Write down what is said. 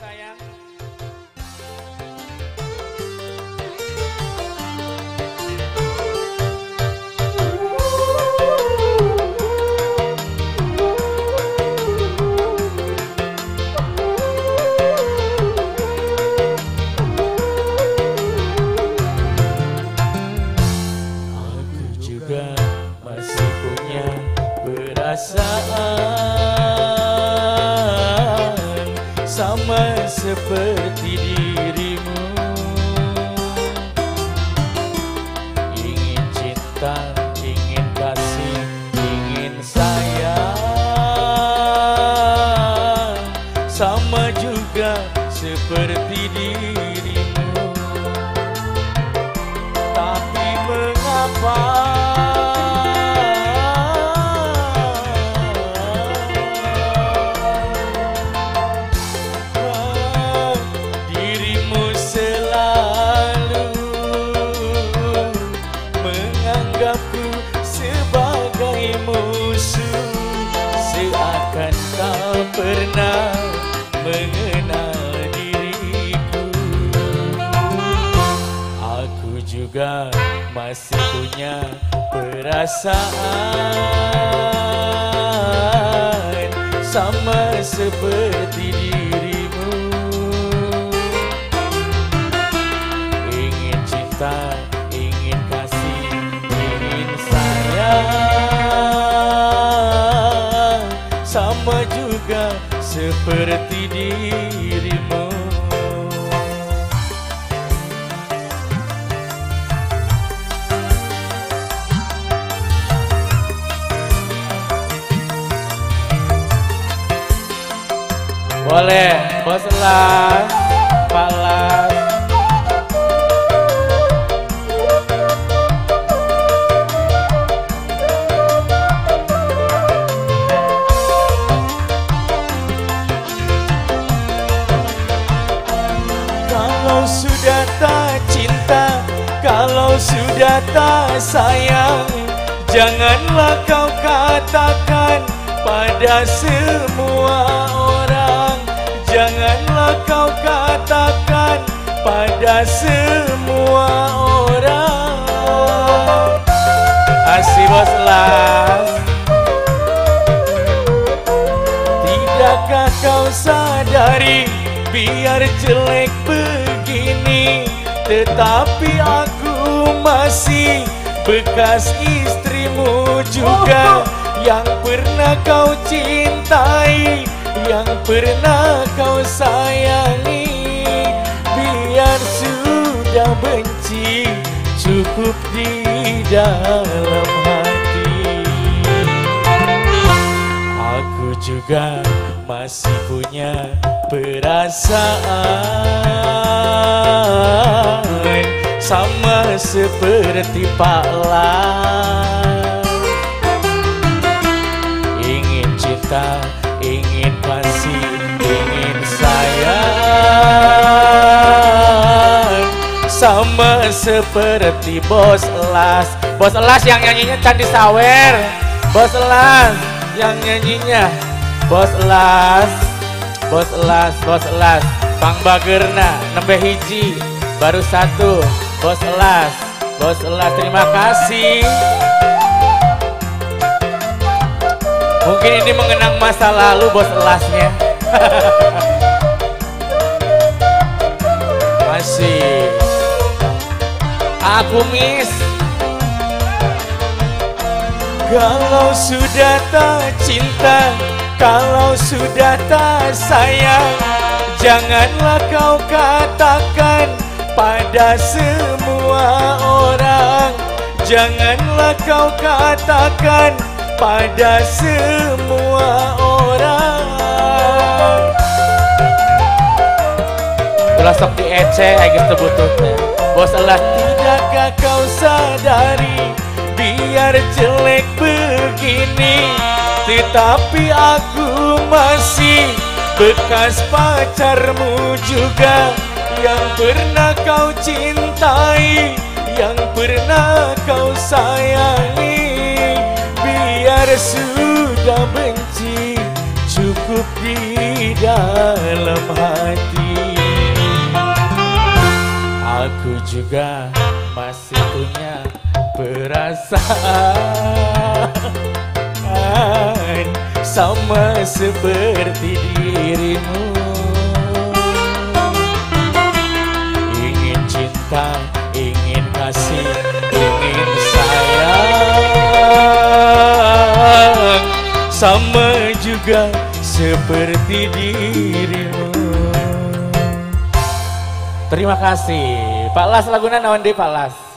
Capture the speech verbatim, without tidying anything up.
sayang. Aku juga masih punya perasaan sama seperti dirimu, ingin cinta, ingin kasih, ingin sayang, sama juga seperti dirimu. Tapi mengapa pernah mengenal diriku? Aku juga masih punya perasaan sama seperti dirimu, ingin cinta, ingin kasih, ingin sayang, sama juga seperti dirimu. Boleh, Pak Las, Pak Las. Sudah tak cinta, kalau sudah tak sayang, janganlah kau katakan pada semua orang, janganlah kau katakan pada semua orang. Asih Bos Las, tidakkah kau sadari biar jelek begini, tetapi aku masih bekas istrimu juga, yang pernah kau cintai, yang pernah kau sayangi. Biar sudah benci, cukup di dalam hati. Aku juga masih punya perasaan sama seperti Pak Las, ingin cinta, ingin kasih, ingin sayang, sama seperti Bos Las. Bos Las yang nyanyinya Candi Sawer, Bos Las yang nyanyinya, Bos Las, Bos Las, Bos Las, Pang Bagerna, nembe hiji, baru satu, Bos Las, Bos Las, terima kasih. Mungkin ini mengenang masa lalu Bos Lasnya. Masih, aku miss. Kalau sudah tak cinta, kalau sudah tak sayang, janganlah kau katakan pada semua orang, janganlah kau katakan pada semua orang. Terus sok diece, agak sebututnya. Bos Las, tidakkah kau sadari biar jelek begini, tetapi aku masih bekas pacarmu juga, yang pernah kau cintai, yang pernah kau sayangi. Biar sudah benci, cukup cukup di dalam hati. Aku juga masih punya perasaan sama seperti dirimu. Ingin cinta, ingin kasih, ingin sayang, sama juga seperti dirimu. Terima kasih Pak Las, lagunan naon deui Pak Las.